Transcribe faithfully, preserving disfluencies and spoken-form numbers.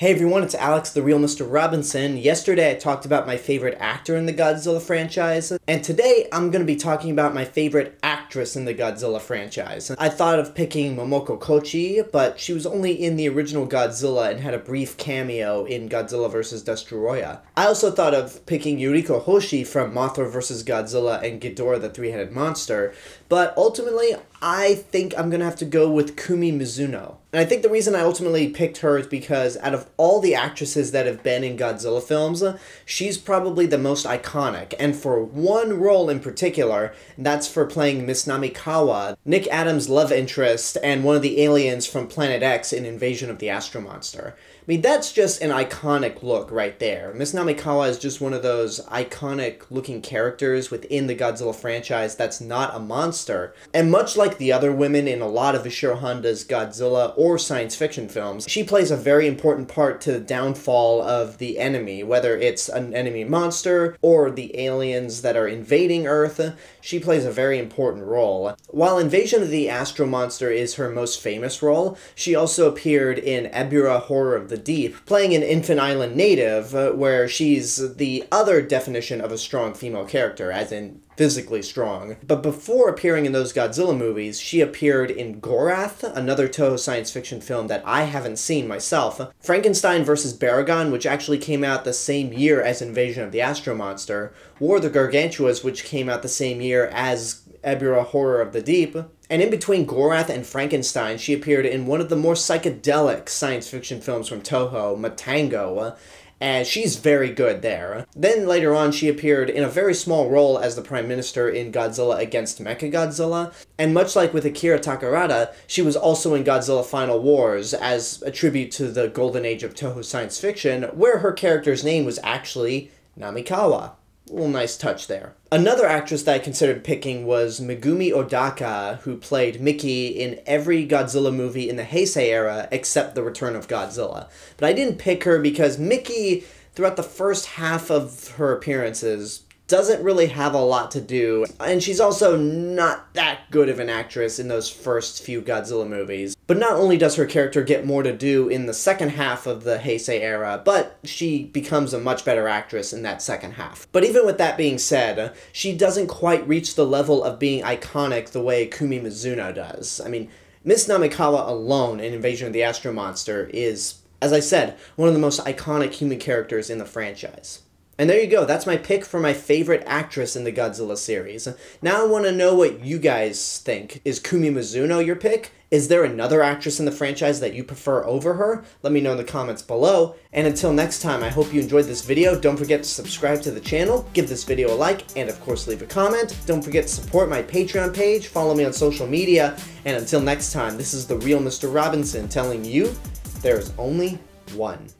Hey everyone, it's Alex, the real Mister Robinson. Yesterday I talked about my favorite actor in the Godzilla franchise, and today I'm going to be talking about my favorite actress in the Godzilla franchise. I thought of picking Momoko Kochi, but she was only in the original Godzilla and had a brief cameo in Godzilla versus. Destoroyah. I also thought of picking Yuriko Hoshi from Mothra versus. Godzilla and Ghidorah the Three-Headed Monster, but ultimately I think I'm going to have to go with Kumi Mizuno. And I think the reason I ultimately picked her is because out of all the actresses that have been in Godzilla films, she's probably the most iconic, and for one role in particular, and that's for playing Miss Namikawa, Nick Adams' love interest and one of the aliens from Planet X in Invasion of the Astro-Monster. I mean, that's just an iconic look right there. Miss Namikawa is just one of those iconic-looking characters within the Godzilla franchise that's not a monster, and much like the other women in a lot of Ishiro Honda's Godzilla or science fiction films, she plays a very important part to the downfall of the enemy, whether it's an enemy monster or the aliens that are invading Earth. She plays a very important role. While Invasion of the Astro-Monster is her most famous role, she also appeared in Ebirah: Horror of the Deep, playing an infant island native, uh, where she's the other definition of a strong female character, as in physically strong. But before appearing in those Godzilla movies, she appeared in Gorath, another Toho science fiction film that I haven't seen myself, Frankenstein versus. Baragon, which actually came out the same year as Invasion of the Astro-Monster, War of the Gargantuas, which came out the same year as Ebirah: Horror of the Deep, and in between Gorath and Frankenstein, she appeared in one of the more psychedelic science fiction films from Toho, Matango, and she's very good there. Then later on, she appeared in a very small role as the Prime Minister in Godzilla Against Mechagodzilla, and much like with Akira Takarada, she was also in Godzilla: Final Wars as a tribute to the golden age of Toho science fiction, where her character's name was actually Namikawa. A little nice touch there. Another actress that I considered picking was Megumi Odaka, who played Mickey in every Godzilla movie in the Heisei era except The Return of Godzilla. But I didn't pick her because Mickey, throughout the first half of her appearances, doesn't really have a lot to do, and she's also not that good of an actress in those first few Godzilla movies. But not only does her character get more to do in the second half of the Heisei era, but she becomes a much better actress in that second half. But even with that being said, she doesn't quite reach the level of being iconic the way Kumi Mizuno does. I mean, Miss Namikawa alone in Invasion of the Astro-Monster is, as I said, one of the most iconic human characters in the franchise. And there you go, that's my pick for my favorite actress in the Godzilla series. Now I want to know what you guys think. Is Kumi Mizuno your pick? Is there another actress in the franchise that you prefer over her? Let me know in the comments below. And until next time, I hope you enjoyed this video. Don't forget to subscribe to the channel, give this video a like, and of course leave a comment. Don't forget to support my Patreon page, follow me on social media, and until next time, this is the real Mister Robinson telling you, there is only one.